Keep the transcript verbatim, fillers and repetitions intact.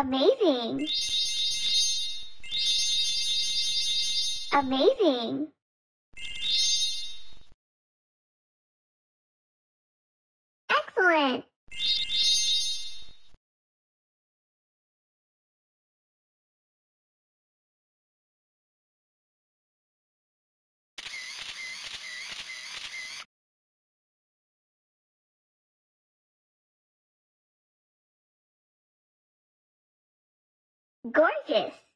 Amazing. Amazing. Excellent. Gorgeous.